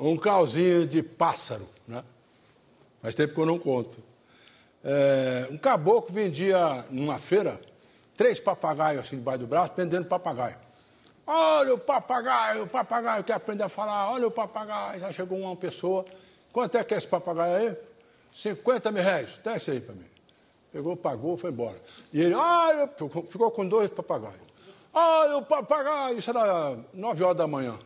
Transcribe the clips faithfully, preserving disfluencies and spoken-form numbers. um cauzinho de pássaro, né? Mas tempo que eu não conto. É, um caboclo vendia, numa feira, três papagaios assim debaixo do braço, pendendo papagaio. Olha o papagaio, o papagaio quer aprender a falar, olha o papagaio. Já chegou uma pessoa, quanto é que é esse papagaio aí? cinquenta mil reais, dá isso aí para mim. Pegou, pagou, foi embora. E ele, olha, ficou com dois papagaios. Olha o papagaio, isso era nove horas da manhã.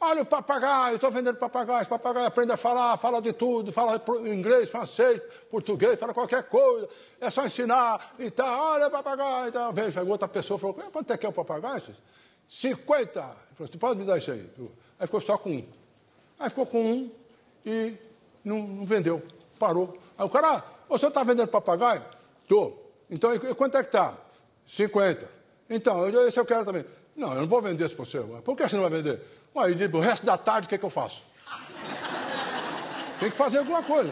Olha o papagaio, estou vendendo papagaios, papagaio aprende a falar, fala de tudo, fala inglês, francês, português, fala qualquer coisa, é só ensinar e tal, olha o papagaio e tal. Veja, outra pessoa falou, quanto é que é o papagaio? cinquenta. Ele falou, você pode me dar isso aí? Aí ficou só com um. Aí ficou com um e não, não vendeu, parou. Aí o cara, o senhor está vendendo papagaio? Estou. Então, e quanto é que está? cinquenta. Então, esse eu quero também. Não, eu não vou vender esse para você. Por que você não vai vender? Ué, eu digo, o resto da tarde, o que é que eu faço? Tem que fazer alguma coisa.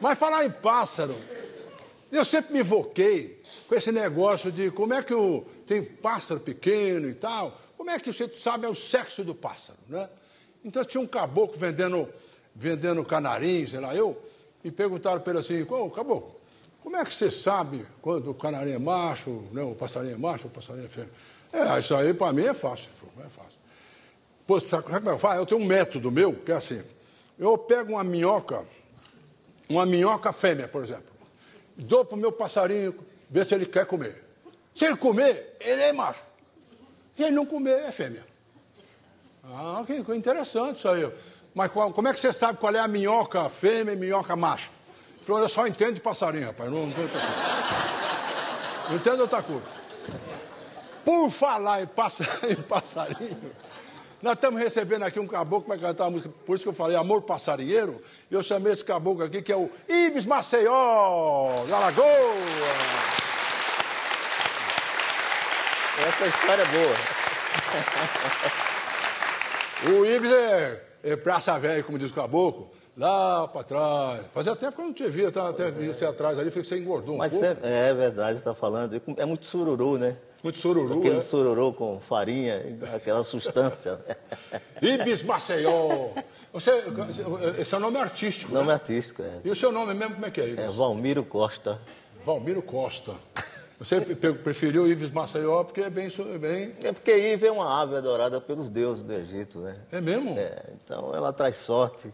Mas falar em pássaro, eu sempre me invoquei com esse negócio de como é que o, tem pássaro pequeno e tal, como é que você sabe é o sexo do pássaro, né? Então tinha um caboclo vendendo, vendendo canarinho, sei lá, eu, e perguntaram para ele assim, ô, caboclo, como é que você sabe quando o canarinho é macho, né, o passarinho é macho, o passarinho é fêmea? É, isso aí para mim é fácil, é fácil. Pô, sabe como eu faço? Eu tenho um método meu, que é assim, eu pego uma minhoca, uma minhoca fêmea, por exemplo, dou para o meu passarinho, ver se ele quer comer. Se ele comer, ele é macho. Se ele não comer, é fêmea. Ah, que interessante isso aí. Mas qual, como é que você sabe qual é a minhoca fêmea e minhoca macho? Ele falou, eu só entendo de passarinho, rapaz, não, não entendo outra coisa. Não entendo outra coisa. Por falar em passarinho, nós estamos recebendo aqui um caboclo que vai cantar a música, por isso que eu falei Amor Passarinheiro, e eu chamei esse caboclo aqui, que é o Íbis Maceió, da Lagoa. Essa história é boa. O Íbis é, é praça velha, como diz o caboclo, lá para trás. Fazia tempo que eu não te via, tá, até vi você atrás ali, você engordou um Mas pouco. Mas é, é verdade, você está falando, é muito sururu, né? Muito sururu, Aquele é? sururu com farinha, aquela sustância. Íbis Maceió. Você, esse é o nome artístico, Nome né? artístico, é. E o seu nome mesmo, como é que é, Íbis? É Valmiro Costa. Valmiro Costa. Você preferiu Íbis Maceió porque é bem, bem... É porque Íbis é uma ave adorada pelos deuses do Egito, né? É mesmo? É, então ela traz sorte.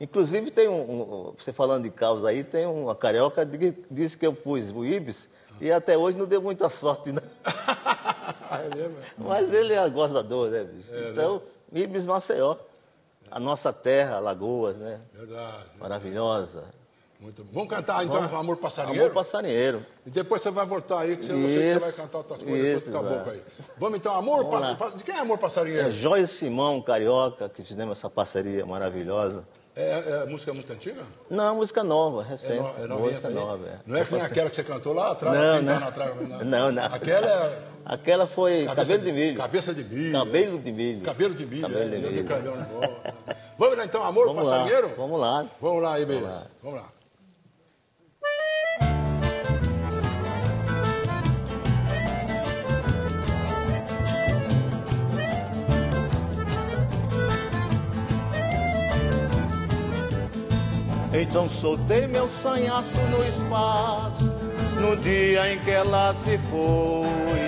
Inclusive tem um... um você falando de caos aí, tem uma carioca que disse que eu pus o Íbis... E até hoje não deu muita sorte, né? Mas ele é gozador, né, bicho? É, então, né? Íbis Maceió, a nossa terra, Lagoas, né? Verdade. Maravilhosa. Verdade. Muito bom. Vamos cantar, então, Vamos. Amor Passarinheiro? Amor Passarinheiro. E depois você vai voltar aí, que você, isso, você vai cantar outras coisas. Isso, depois aí. Vamos, então, Amor Passarinheiro. De quem é Amor Passarinheiro? É Joyce Simão, carioca, que fizemos essa parceria maravilhosa. É, é música muito antiga? Não, música nova, recente. É no, é música nova, é. Não é que nem aquela que você cantou lá atrás? Não, não. Tá atrás, não. não, não. Aquela, é... aquela foi cabeça cabelo de, de milho. Cabeça de milho. Cabelo de milho. Cabelo de milho. Cabelo de milho. É. De milho. É. Vamos lá, então, Amor Vamos Passarinheiro? Lá. Vamos lá. Vamos lá, Íbis. Vamos lá. Vamos lá. Então soltei meu sanhaço no espaço, no dia em que ela se foi.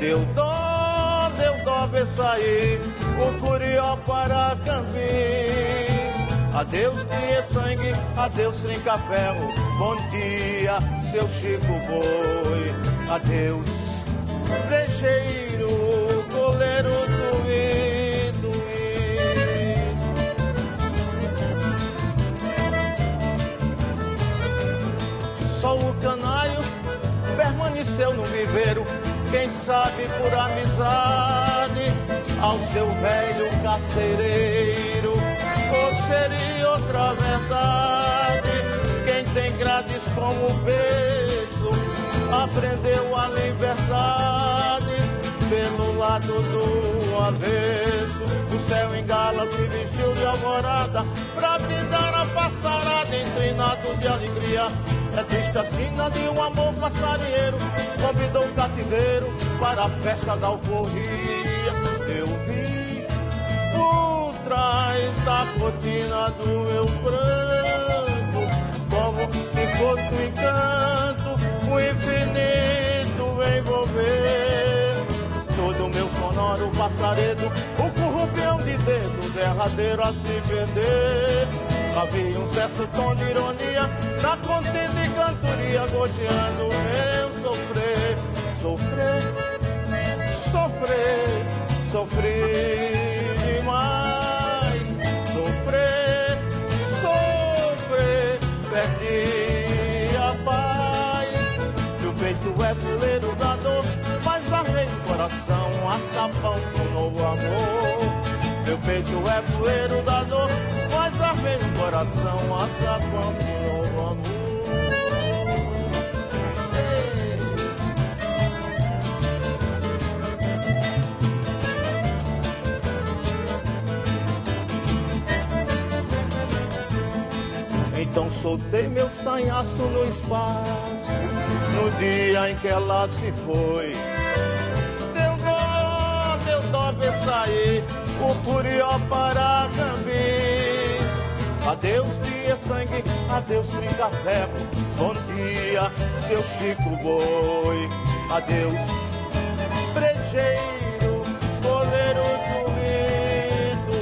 Deu dó, deu dó ver sair o curió para Cambim. Adeus tia sangue, adeus trinca-ferro, bom dia seu Chico Boi. Adeus brejeiro, goleiro do I. Só o canário permaneceu no viveiro, quem sabe por amizade ao seu velho carcereiro. Ou seria outra verdade? Quem tem grades como berço aprendeu a liberdade pelo lado do avesso. O céu em gala se vestiu de alvorada pra brindar a passarada em trinato de alegria. É triste a sina de um amor passarinheiro, convidou o cativeiro para a festa da alforria. Eu vi o cortina do meu pranto, como se fosse um encanto, o infinito envolver todo o meu sonoro passaredo, o currupião de dedo derradeiro a se perder. Havia um certo tom de ironia na contenda e cantoria, goteando meu sofrer, sofrer, sofrer, sofrer demais, sofrer, sofrer, perdi a paz. Meu peito é puleiro da dor, mas arrei o coração a sapão do novo amor. Meu peito é poeiro da dor, mas armei o coração a sapão do novo amor. Então soltei meu sanhaço no espaço, no dia em que ela se foi. Deu dó, deu dó ver sair o curió para Cambi. Adeus dia sangue, adeus fica ferro, bom dia seu Chico Boi. Adeus brejeiro, goleiro do Rio.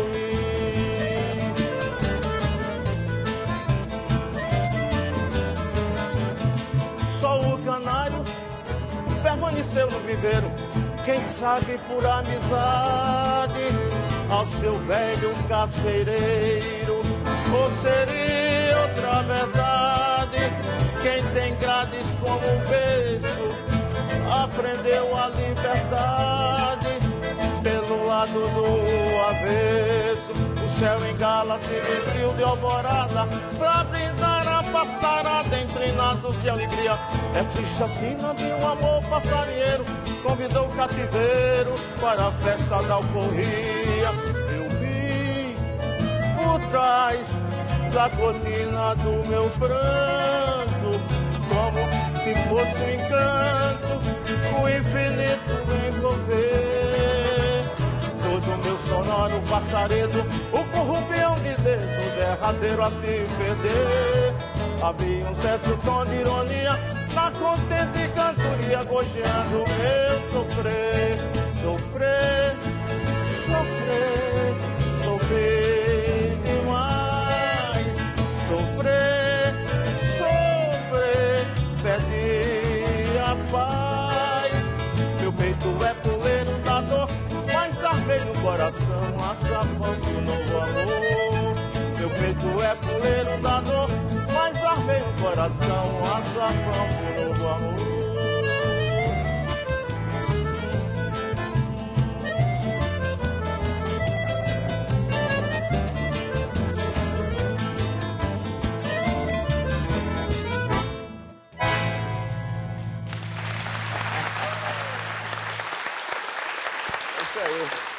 Só o canário permaneceu no viveiro, quem sabe por amizade ao seu velho carcereiro, ou seria outra verdade? Quem tem grades como o beijo aprendeu a liberdade pelo lado do avesso. O céu em gala se vestiu de alvorada pra brindar a passarada entre natos de alegria. É triste assim, não viu um amor passarinheiro, convidou o cativeiro para a festa da alforria. Eu vi por trás da cortina do meu pranto, como se fosse um encanto, o infinito envolver todo o meu sonoro passaredo, o corrupião de dedo derradeiro a se perder. Havia um certo tom de ironia na contenta e cantoria, gojeando eu sofrer, sofrer, sofrer, sofrer demais, sofrer, sofrer, perdi a paz. Meu peito é poleiro da dor, mas armei no coração a sapão do novo amor. Meu peito é poleiro da dor, mas armei no coração a sapão do novo amor. Isso aí.